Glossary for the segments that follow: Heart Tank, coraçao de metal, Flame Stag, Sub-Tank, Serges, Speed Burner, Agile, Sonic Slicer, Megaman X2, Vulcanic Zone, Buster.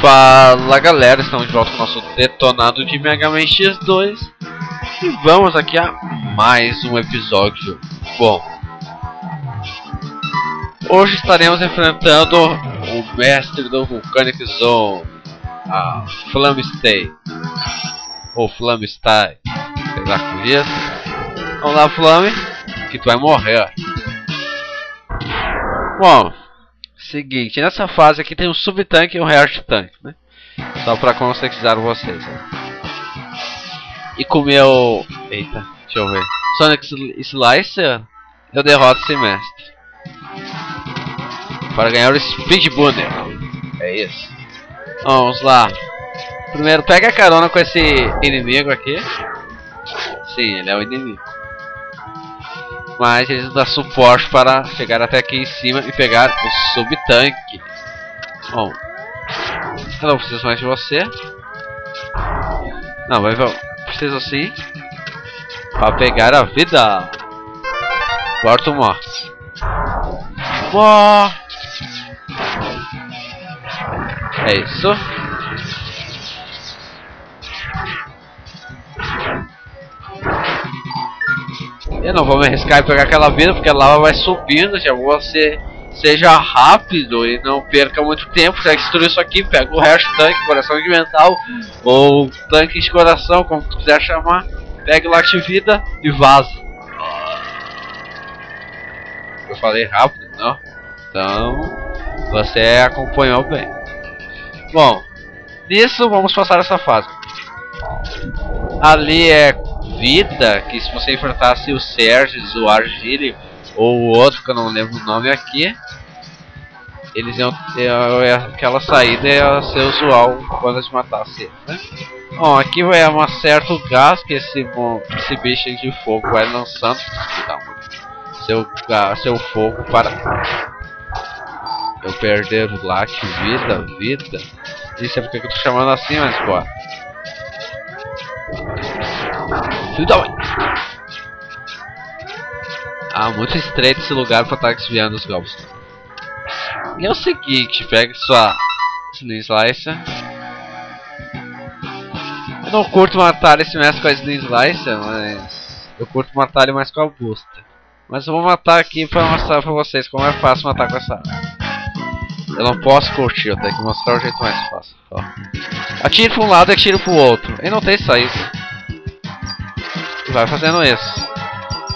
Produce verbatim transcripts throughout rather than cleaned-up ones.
Fala galera, estamos de volta com o nosso detonado de Mega Man X dois. E vamos aqui a mais um episódio. Bom, hoje estaremos enfrentando o mestre do Vulcanic Zone, a Flame Stag. Ou Flame Stag, sei lá com isso. Vamos lá, Flame, que tu vai morrer. Bom, seguinte, nessa fase aqui tem um Sub-Tank e um Heart Tank, né? Só pra conscientizar vocês, né? E com o meu... Eita, deixa eu ver. Sonic Slicer, eu derroto esse mestre. Para ganhar o Speed Burner. É isso. Vamos lá. Primeiro, pega a carona com esse inimigo aqui. Sim, ele é o inimigo. Mas eles dão suporte para chegar até aqui em cima e pegar o Sub-Tanque. Bom, eu não preciso mais de você. Não, mas eu preciso sim. Para pegar a vida. Agora tu morre. Morre. É isso. Eu não vou me arriscar em pegar aquela vida, porque a lava vai subindo, já vou ser... Seja rápido e não perca muito tempo, já destruir isso aqui, pega o resto tanque, coração de mental, ou tanque de coração, como tu quiser chamar. Pega o lote de vida e vaza. Eu falei rápido, não? Então, você acompanhou bem. Bom, nisso vamos passar essa fase. Ali é... vida, que se você enfrentasse o Serges, o Argile ou o outro que eu não lembro o nome aqui, eles iam ter aquela saída e ia ser usual quando eles matassem, né? Bom, aqui vai um certo gás que esse, esse bicho de fogo vai lançando seu, seu fogo para eu perder o latte, vida, vida. Isso é porque eu tô chamando assim, mas bora. Ah, muito estreito esse lugar para estar desviando os golpes. E é o seguinte, pega sua Slim Slicer. Eu não curto matar esse mestre com a Slim Slicer, mas eu curto matar ele mais com a Buster. Mas eu vou matar aqui para mostrar para vocês como é fácil matar com essa arma. Eu não posso curtir, eu tenho que mostrar o jeito mais fácil. Ó. Atire para um lado e atire para o outro. E não tem saída. Vai fazendo isso.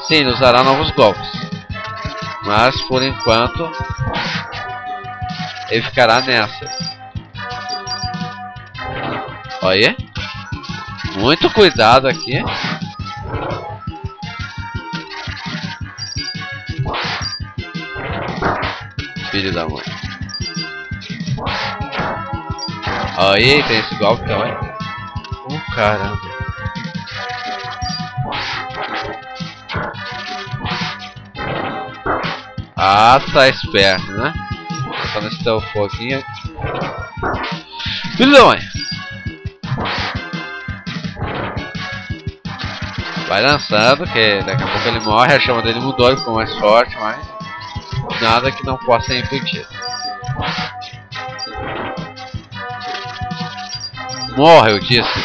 Sim, ele usará novos golpes, mas por enquanto ele ficará nessa. Olha, muito cuidado aqui. Filho da mãe. Aí tem esse golpe também. Oh, caramba. Ah, tá esperto, né? Só nesse teu foguinho. Filho da mãe! Vai lançando, que daqui a pouco ele morre, a chama dele mudou, ele ficou mais forte, mas... nada que não possa ser impedido. Morre, eu disse!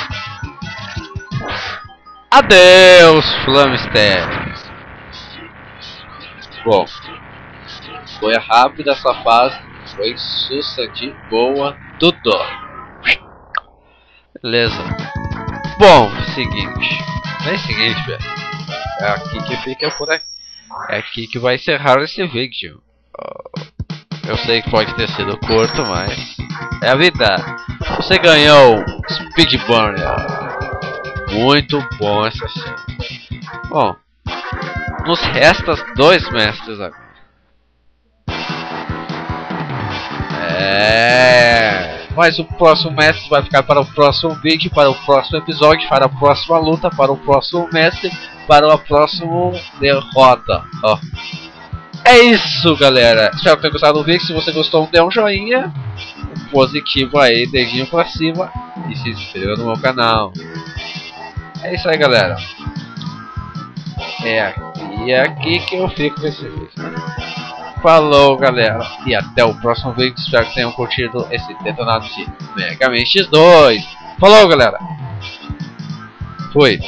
Adeus, Flame Stag! Bom... foi rápida essa fase, foi sussa de boa, tudo. Beleza. Bom, seguinte. É o seguinte, velho. É aqui que fica por aqui. É aqui que vai encerrar esse vídeo. Eu sei que pode ter sido curto, mas... é a vida. Você ganhou Speed Burner. Muito bom essa cena. Bom. Nos restas dois mestres agora. É, mas o próximo mestre vai ficar para o próximo vídeo, para o próximo episódio, para a próxima luta, para o próximo mestre, para a próxima derrota. Ó. É isso, galera. Espero que tenham gostado do vídeo. Se você gostou, dê um joinha positivo aí, dedinho pra cima e se inscreva no meu canal. É isso aí, galera. É aqui, é aqui que eu fico com esse vídeo, né? Falou, galera, e até o próximo vídeo. Espero que tenham curtido esse detonado de Mega Man X dois. Falou, galera. Fui.